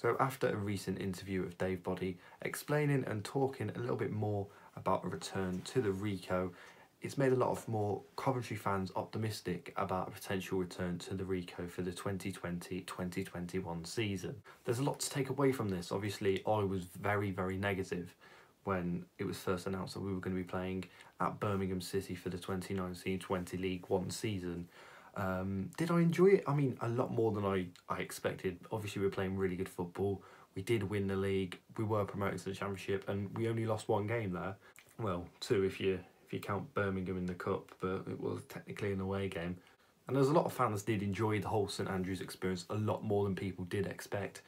So after a recent interview with Dave Boddy explaining and talking a little bit more about a return to the Ricoh, it's made a lot of more Coventry fans optimistic about a potential return to the Ricoh for the 2020-2021 season. There's a lot to take away from this. Obviously, I was very, very negative when it was first announced that we were going to be playing at Birmingham City for the 2019-20 League One season. Did I enjoy it? I mean, a lot more than I expected. Obviously, we were playing really good football. We did win the league. We were promoted to the Championship, and we only lost one game there. Well, two if you count Birmingham in the Cup, but it was technically an away game. And there's a lot of fans did enjoy the whole St Andrews experience a lot more than people did expect.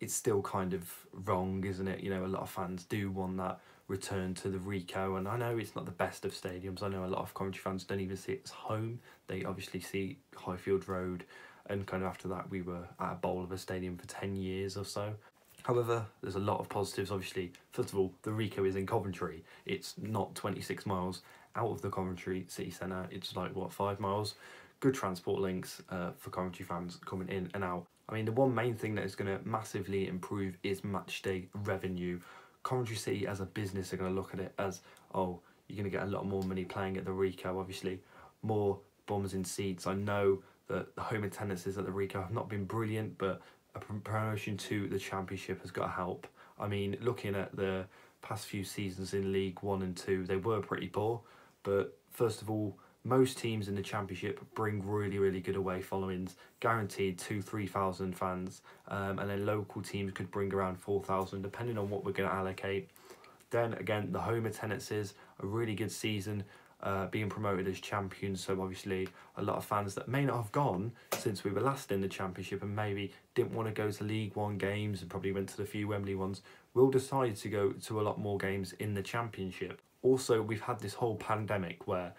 It's still kind of wrong, isn't it? You know, a lot of fans do want that return to the Ricoh, and I know it's not the best of stadiums. I know a lot of Coventry fans don't even see it as home. They obviously see Highfield Road, and kind of after that we were at a bowl of a stadium for 10 years or so. However, there's a lot of positives, obviously. First of all, the Ricoh is in Coventry. It's not 26 miles out of the Coventry city centre. It's like, what, 5 miles? Good transport links for Coventry fans coming in and out. I mean, the one main thing that is going to massively improve is match day revenue. Coventry City as a business are going to look at it as, oh, you're going to get a lot more money playing at the Ricoh, obviously. More bums in seats. I know that the home attendances at the Ricoh have not been brilliant, but a promotion to the Championship has got to help. I mean, looking at the past few seasons in League 1 and 2, they were pretty poor. But first of all, most teams in the Championship bring really, really good away followings. Guaranteed 2,000-3,000 fans. And then local teams could bring around 4,000, depending on what we're going to allocate. Then again, the home attendances, a really good season, being promoted as champions, so obviously a lot of fans that may not have gone since we were last in the Championship and maybe didn't want to go to League One games and probably went to the few Wembley ones will decide to go to a lot more games in the Championship. Also, we've had this whole pandemic where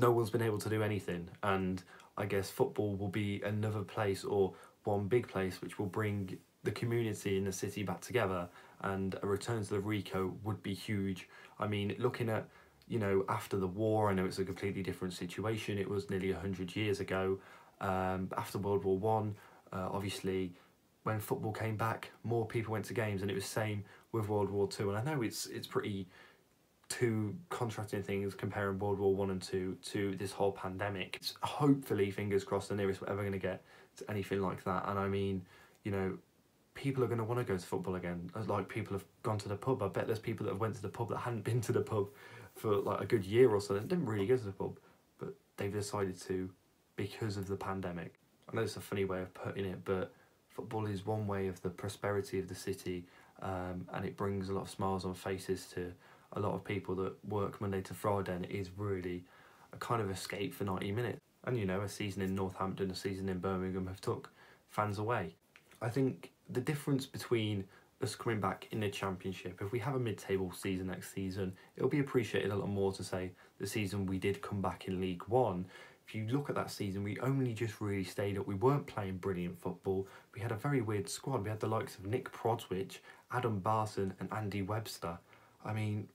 no one's been able to do anything, and I guess football will be another place, or one big place, which will bring the community in the city back together, and a return to the Ricoh would be huge. I mean, looking at, you know, after the war, I know it's a completely different situation. It was nearly 100 years ago. After World War One, obviously, when football came back, more people went to games, and it was same with World War Two. And I know it's pretty two contrasting things comparing World War One and Two to this whole pandemic. It's hopefully, fingers crossed, the nearest we're ever going to get to anything like that. And I mean, you know, people are going to want to go to football again. Like, people have gone to the pub. I bet there's people that have went to the pub that hadn't been to the pub for like a good year or so. They didn't really go to the pub, but they've decided to because of the pandemic. I know it's a funny way of putting it, but football is one way of the prosperity of the city, and it brings a lot of smiles on faces to a lot of people that work Monday to Friday, and it is really a kind of escape for 90 minutes. And you know, a season in Northampton, a season in Birmingham have took fans away. I think the difference between us coming back in the Championship, if we have a mid-table season next season, it'll be appreciated a lot more to say the season we did come back in League One. If you look at that season, we only just really stayed up. We weren't playing brilliant football. We had a very weird squad. We had the likes of Nick Prodswich, Adam Barson and Andy Webster. I mean,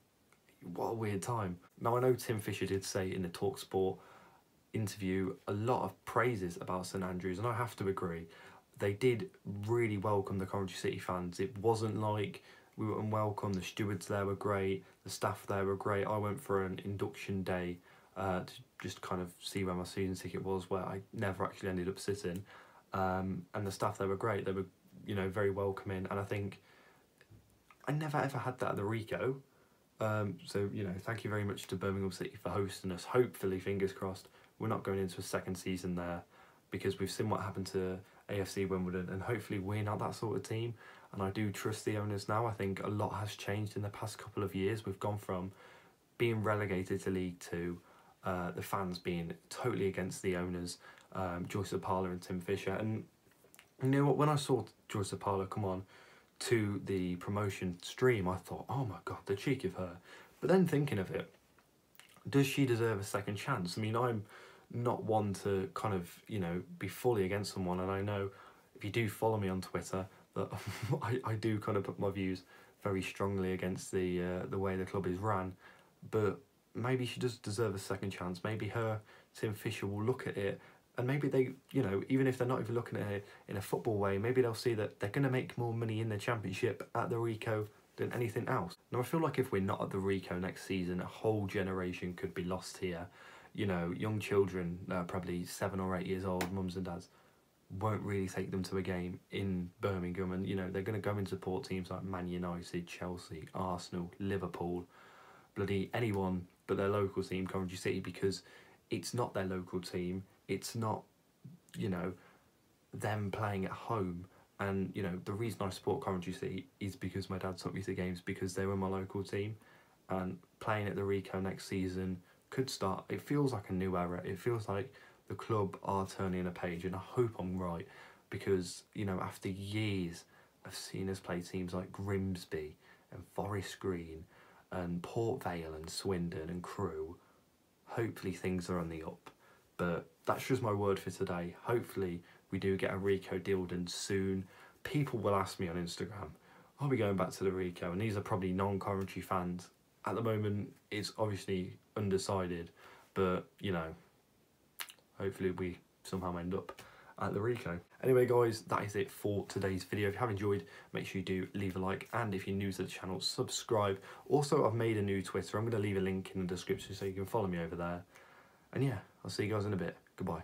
what a weird time. Now, I know Tim Fisher did say in the Talk Sport interview a lot of praises about St Andrews, and I have to agree. They did really welcome the Coventry City fans. It wasn't like we were unwelcome. The stewards there were great. The staff there were great. I went for an induction day to just kind of see where my season ticket was, where I never actually ended up sitting. And the staff there were great. They were, you know, very welcoming. And I think I never ever had that at the Ricoh. So, you know, thank you very much to Birmingham City for hosting us. Hopefully, fingers crossed, we're not going into a second season there, because we've seen what happened to AFC Wimbledon, and hopefully we're not that sort of team. And I do trust the owners now. I think a lot has changed in the past couple of years. We've gone from being relegated to League Two, the fans being totally against the owners, Joyce Parlour and Tim Fisher. And you know what, when I saw Joyce Parlour come on to the promotion stream, I thought, oh my God, the cheek of her. But then thinking of it, does she deserve a second chance? I mean, I'm not one to kind of, you know, be fully against someone, and I know if you do follow me on Twitter that I do kind of put my views very strongly against the way the club is ran. But maybe she does deserve a second chance. Maybe Tim Fisher will look at it And maybe they, you know, even if they're not even looking at it in a football way, maybe they'll see that they're going to make more money in the Championship at the Ricoh than anything else. Now, I feel like if we're not at the Ricoh next season, a whole generation could be lost here. You know, young children, probably 7 or 8 years old, mums and dads, won't really take them to a game in Birmingham. And, you know, they're going to go and support teams like Man United, Chelsea, Arsenal, Liverpool, bloody anyone but their local team, Coventry City, because it's not their local team. It's not, you know, them playing at home. And, you know, the reason I support Coventry City is because my dad took me to games because they were my local team. And playing at the Ricoh next season could start. It feels like a new era. It feels like the club are turning a page, and I hope I'm right, because, you know, after years of seeing us play teams like Grimsby and Forest Green and Port Vale and Swindon and Crewe, hopefully things are on the up. But that's just my word for today. Hopefully we do get a Ricoh deal done soon. People will ask me on Instagram, are we going back to the Ricoh? And these are probably non-Coventry fans. At the moment, it's obviously undecided, but, you know, hopefully we somehow end up at the Ricoh. Anyway, guys, that is it for today's video. If you have enjoyed, make sure you do leave a like, and if you're new to the channel, subscribe. Also, I've made a new Twitter. I'm going to leave a link in the description so you can follow me over there. And yeah, I'll see you guys in a bit. Goodbye.